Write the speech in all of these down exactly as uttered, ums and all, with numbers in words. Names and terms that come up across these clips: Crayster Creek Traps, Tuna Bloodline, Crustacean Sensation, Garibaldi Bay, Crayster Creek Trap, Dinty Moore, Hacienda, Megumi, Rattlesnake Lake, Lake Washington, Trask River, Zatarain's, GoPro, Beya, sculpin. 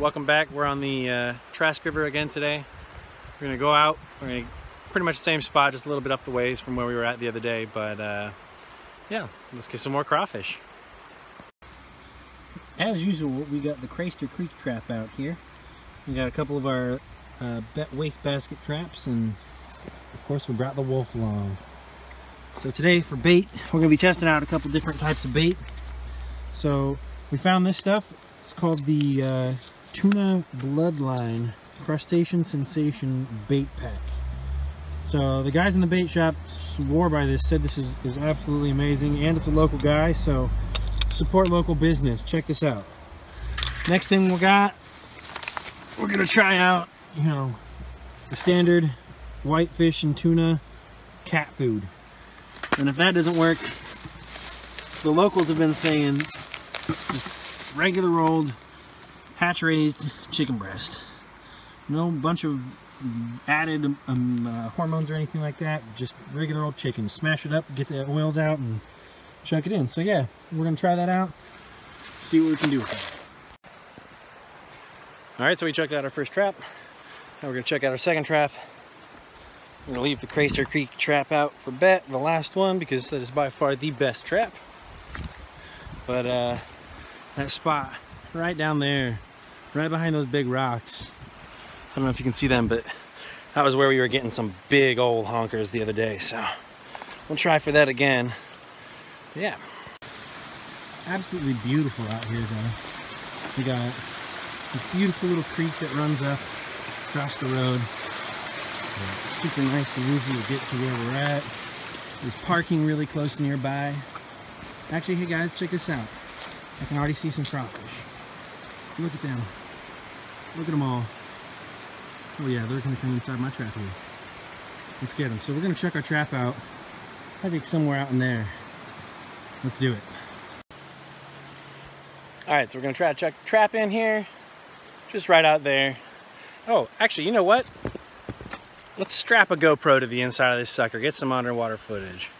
Welcome back. We're on the uh, Trask River again today. We're gonna go out. We're gonna pretty much the same spot, just a little bit up the ways from where we were at the other day. But uh, yeah, let's get some more crawfish. As usual, we got the Crayster Creek Trap out here. We got a couple of our uh, wastebasket traps, and of course we brought the wolf along. So today for bait, we're gonna be testing out a couple different types of bait. So we found this stuff. It's called the uh, Tuna Bloodline Crustacean Sensation Bait Pack. So the guys in the bait shop swore by this, said this is, is absolutely amazing, and it's a local guy, so support local business. Check this out. Next thing we got, we're gonna try out, you know, the standard whitefish and tuna cat food. And if that doesn't work, the locals have been saying just regular old hatch-raised chicken breast. No bunch of added um, uh, hormones or anything like that, just regular old chicken. Smash it up, get the oils out, and chuck it in. So yeah, we're gonna try that out, see what we can do with it. All right, so we checked out our first trap. Now we're gonna check out our second trap. We're gonna leave the Crayster Creek trap out for bet, the last one, because that is by far the best trap. But uh, that spot right down there, right behind those big rocks, I don't know if you can see them, but that was where we were getting some big old honkers the other day. So we'll try for that again. Yeah. Absolutely beautiful out here though. We got this beautiful little creek that runs up across the road. It's super nice and easy to get to where we're at. There's parking really close nearby. Actually, hey guys, check this out. I can already see some crawfish. Look at them. Look at them all. Oh yeah, they're gonna come inside my trap here. Let's get them. So we're gonna check our trap out. I think somewhere out in there. Let's do it. All right, so we're gonna try to check the trap in here. Just right out there. Oh, actually, you know what? Let's strap a GoPro to the inside of this sucker. Get some underwater footage.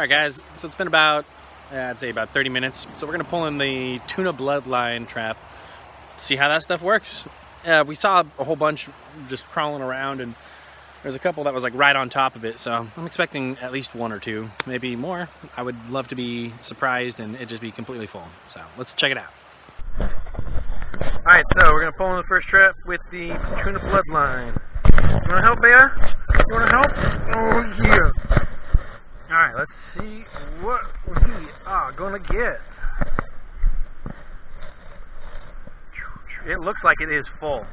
All right, guys, so it's been about, uh, I'd say about thirty minutes. So we're gonna pull in the Tuna Bloodline trap, see how that stuff works. Uh, we saw a whole bunch just crawling around, and there's a couple that was like right on top of it. So I'm expecting at least one or two, maybe more. I would love to be surprised and it just be completely full. So let's check it out. All right, so we're gonna pull in the first trap with the Tuna Bloodline. You wanna help, Bear? You wanna help? Oh yeah. All right, let's see what we are gonna get. It looks like it is full.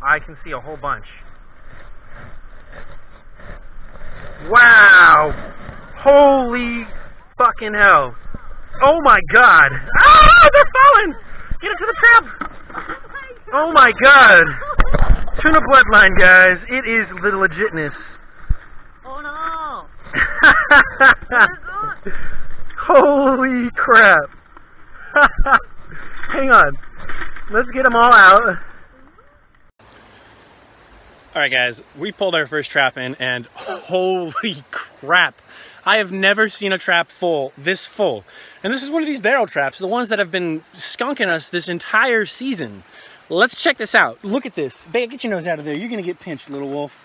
I can see a whole bunch. Wow! Holy fucking hell! Oh my god! Ah! They're falling! Get into the trap! Oh my god! Tuna Bloodline, guys! It is the legitness. Oh no! Holy crap! Hang on. Let's get them all out. Alright guys, we pulled our first trap in and holy crap! I have never seen a trap full, this full. And this is one of these barrel traps, the ones that have been skunking us this entire season. Let's check this out. Look at this. Babe, get your nose out of there. You're gonna get pinched, little wolf.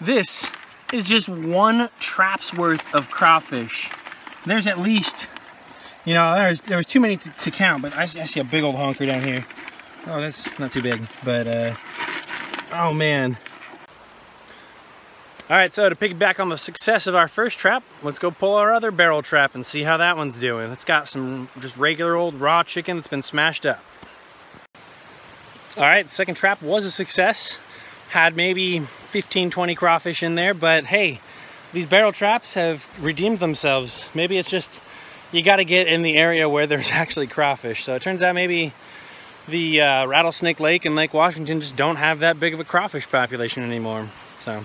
This is just one trap's worth of crawfish. There's at least, you know, there was, there was too many to, to count, but I, I see a big old honker down here. Oh, that's not too big, but uh, oh man. Alright, so to piggyback on the success of our first trap, let's go pull our other barrel trap and see how that one's doing. It's got some just regular old raw chicken that's been smashed up. Alright, the second trap was a success. Had maybe fifteen, twenty crawfish in there, but hey, these barrel traps have redeemed themselves. Maybe it's just, you gotta get in the area where there's actually crawfish. So it turns out maybe the uh, Rattlesnake Lake and Lake Washington just don't have that big of a crawfish population anymore. So.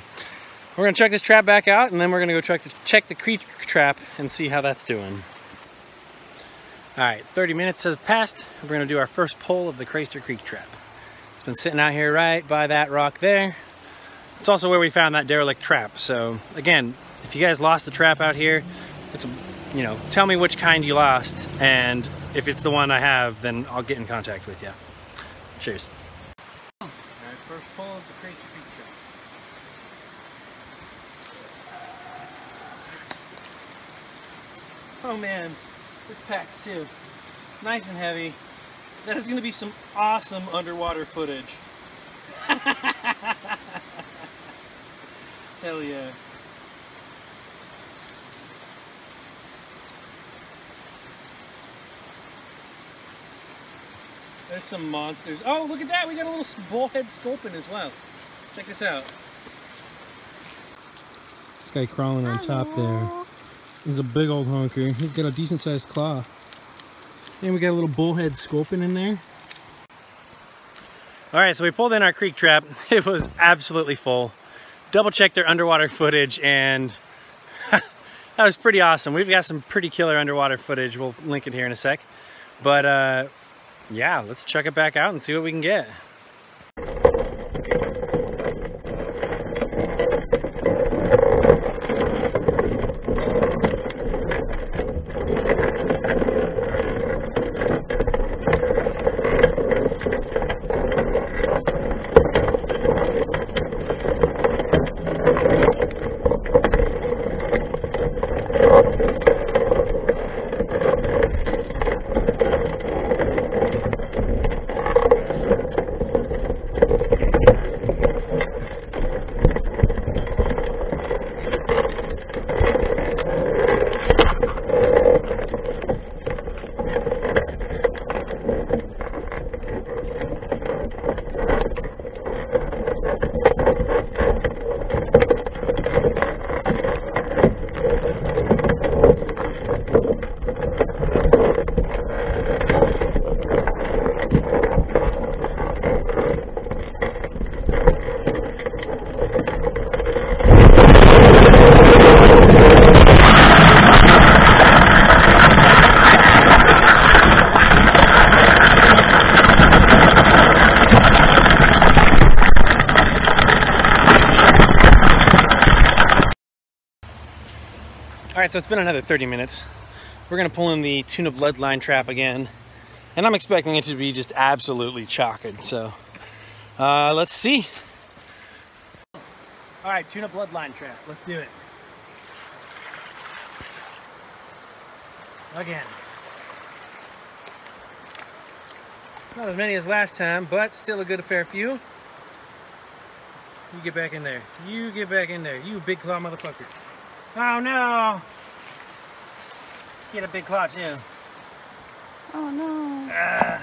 We're gonna check this trap back out, and then we're gonna go check the, check the creek trap and see how that's doing. All right, thirty minutes has passed. We're gonna do our first pull of the Crayster Creek Trap. It's been sitting out here right by that rock there. It's also where we found that derelict trap. So again, if you guys lost the trap out here, it's, you know, tell me which kind you lost, and if it's the one I have, then I'll get in contact with you. Cheers. All right, first pull of the Crayster Creek Trap. Oh man, it's packed too. Nice and heavy. That is going to be some awesome underwater footage. Hell yeah. There's some monsters. Oh, look at that! We got a little bullhead sculpin as well. Check this out. This guy crawling on top there. He's a big old honker. He's got a decent sized claw. And we got a little bullhead sculpin in there. Alright, so we pulled in our creek trap. It was absolutely full. Double checked their underwater footage, and that was pretty awesome. We've got some pretty killer underwater footage. We'll link it here in a sec. But uh, yeah, let's check it back out and see what we can get. So it's been another thirty minutes. We're gonna pull in the Tuna Bloodline trap again, and I'm expecting it to be just absolutely chocked. So uh, let's see. All right, Tuna Bloodline trap. Let's do it. Again. Not as many as last time, but still a good fair few. You get back in there. You get back in there. You big claw motherfucker. Oh no! Get a big claw too. Oh no! Uh.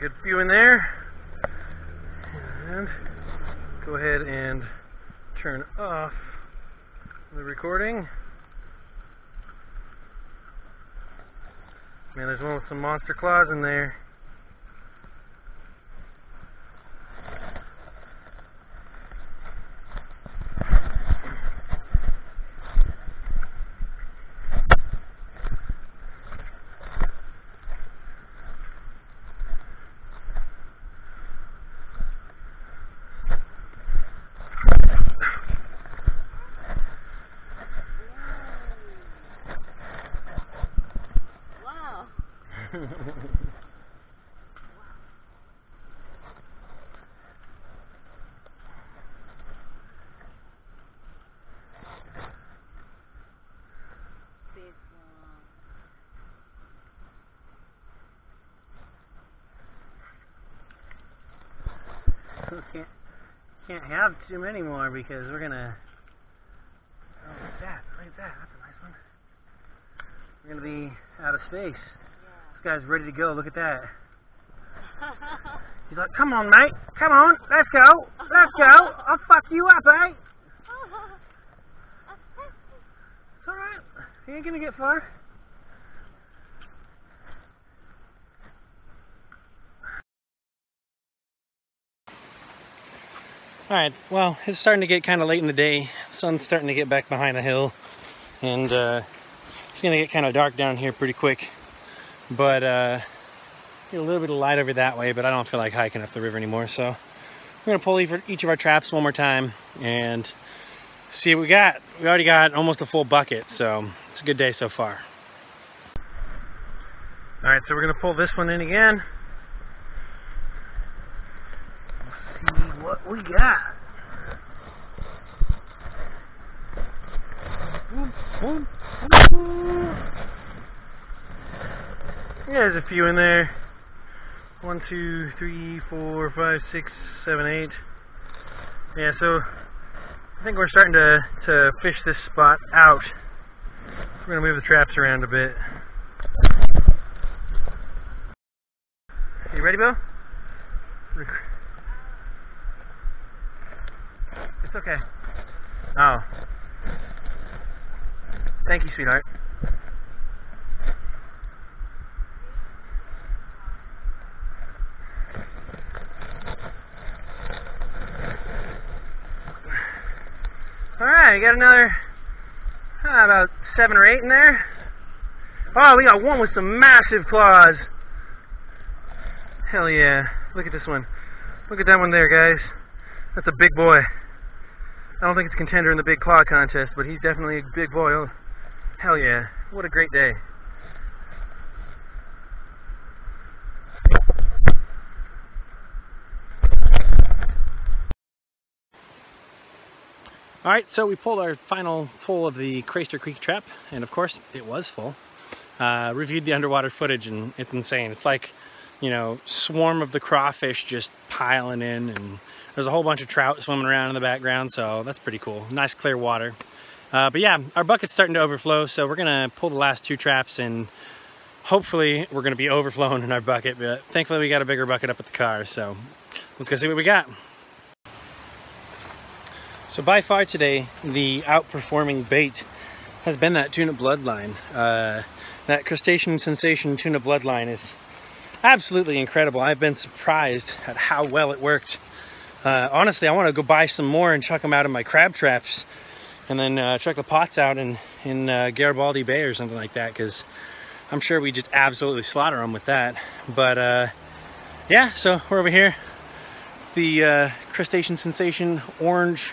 good few in there. And go ahead and turn off the recording. Man, there's one with some monster claws in there. Can't, can't have too many more because we're gonna. Oh, look at that! Look at that! That's a nice one. We're gonna be out of space. Yeah. This guy's ready to go. Look at that. He's like, "Come on, mate! Come on! Let's go! Let's go! I'll fuck you up, eh?" It's all right. He ain't gonna get far. Alright, well, it's starting to get kind of late in the day. The sun's starting to get back behind the hill, and uh, it's going to get kind of dark down here pretty quick. But uh, get a little bit of light over that way, but I don't feel like hiking up the river anymore. So we're going to pull each of our traps one more time and see what we got. We already got almost a full bucket, so it's a good day so far. Alright, so we're going to pull this one in again. What we got? Yeah, there's a few in there. One, two, three, four, five, six, seven, eight. Yeah, so I think we're starting to to fish this spot out. We're gonna move the traps around a bit. You ready, Bo? It's okay. Oh. Thank you, sweetheart. Alright, we got another uh, about seven or eight in there. Oh, we got one with some massive claws. Hell yeah. Look at this one. Look at that one there, guys. That's a big boy. I don't think it's a contender in the big claw contest, but he's definitely a big boy. Oh, hell yeah. What a great day. Alright, so we pulled our final pull of the Crayster Creek Trap, and of course, it was full. Uh, reviewed the underwater footage, and it's insane. It's like, you know, swarm of the crawfish just piling in, and there's a whole bunch of trout swimming around in the background, so that's pretty cool. Nice clear water. Uh, but yeah, our bucket's starting to overflow, so we're gonna pull the last two traps, and hopefully we're gonna be overflowing in our bucket, but thankfully we got a bigger bucket up at the car, so let's go see what we got. So by far today, the outperforming bait has been that Tuna Bloodline. Uh, that Crustacean Sensation Tuna Bloodline is absolutely incredible. I've been surprised at how well it worked. Uh, honestly, I want to go buy some more and chuck them out in my crab traps, and then uh, chuck the pots out in, in uh, Garibaldi Bay or something like that, because I'm sure we just absolutely slaughter them with that. But uh, yeah, so we're over here. The uh, Crustacean Sensation orange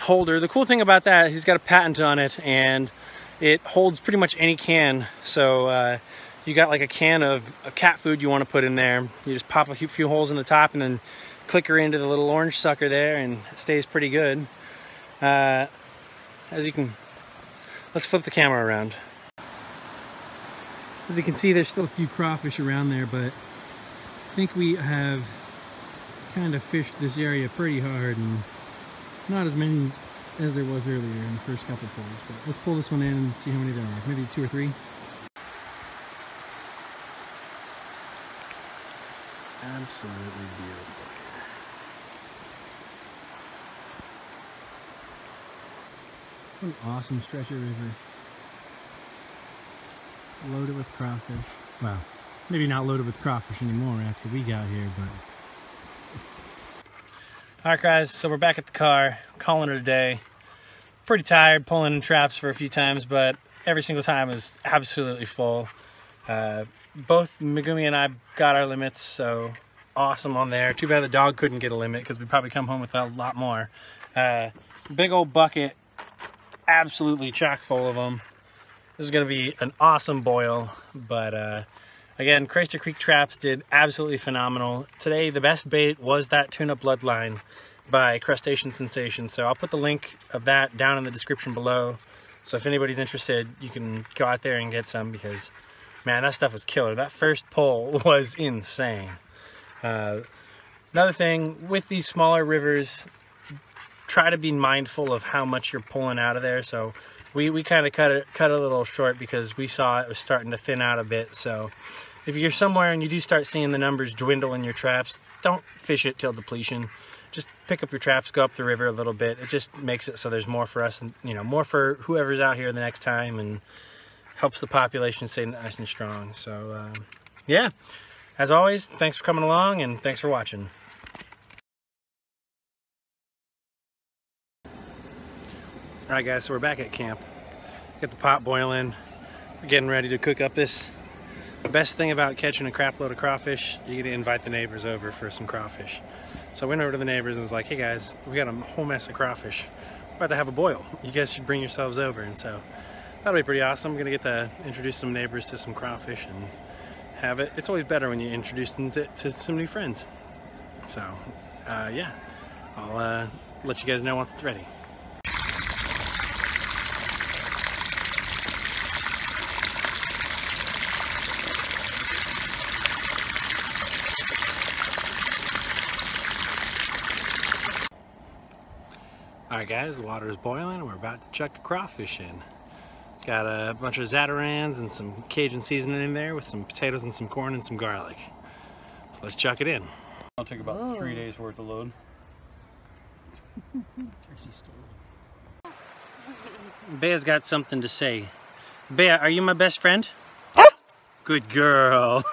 holder. The cool thing about that, he's got a patent on it, and it holds pretty much any can. So uh, you got like a can of, of cat food you want to put in there. You just pop a few holes in the top and then click her into the little orange sucker there, and it stays pretty good. Uh, as you can, let's flip the camera around. As you can see, there's still a few crawfish around there, but I think we have kind of fished this area pretty hard, and not as many as there was earlier in the first couple pulls. But let's pull this one in and see how many there are. Maybe two or three. absolutely beautiful here. What an awesome stretch of river. Loaded with crawfish. Well, maybe not loaded with crawfish anymore after we got here, but... Alright guys, so we're back at the car, calling it a day. Pretty tired, pulling in traps for a few times, but every single time is absolutely full. Uh, both Megumi and I got our limits, so awesome on there. Too bad the dog couldn't get a limit because we'd probably come home with a lot more. Uh, big old bucket, absolutely chock full of them. This is going to be an awesome boil, but uh, again, Crayster Creek Traps did absolutely phenomenal. Today, the best bait was that Tuna Bloodline by Crustacean Sensation, so I'll put the link of that down in the description below. So if anybody's interested, you can go out there and get some because, man, that stuff was killer. That first pull was insane. Uh, another thing, with these smaller rivers, try to be mindful of how much you're pulling out of there, so... We, we kind of cut it cut a little short because we saw it was starting to thin out a bit. So if you're somewhere and you do start seeing the numbers dwindle in your traps, don't fish it till depletion. Just pick up your traps, go up the river a little bit. It just makes it so there's more for us and, you know, more for whoever's out here the next time and helps the population stay nice and strong. So um, yeah, as always, thanks for coming along and thanks for watching. Alright guys, so we're back at camp. Got the pot boiling. We're getting ready to cook up this. The best thing about catching a crap load of crawfish, you get to invite the neighbors over for some crawfish. So I went over to the neighbors and was like, hey guys, we got a whole mess of crawfish. We're about to have a boil. You guys should bring yourselves over. And so that'll be pretty awesome. I'm going to get to introduce some neighbors to some crawfish and have it. It's always better when you introduce them to, to some new friends. So uh, yeah, I'll uh, let you guys know once it's ready. Alright guys, the water is boiling and we're about to chuck the crawfish in. It's got a bunch of Zatarain's and some Cajun seasoning in there with some potatoes and some corn and some garlic. So let's chuck it in. I'll take about Whoa. three days worth of load. Bea's got something to say. Bea, are you my best friend? Good girl.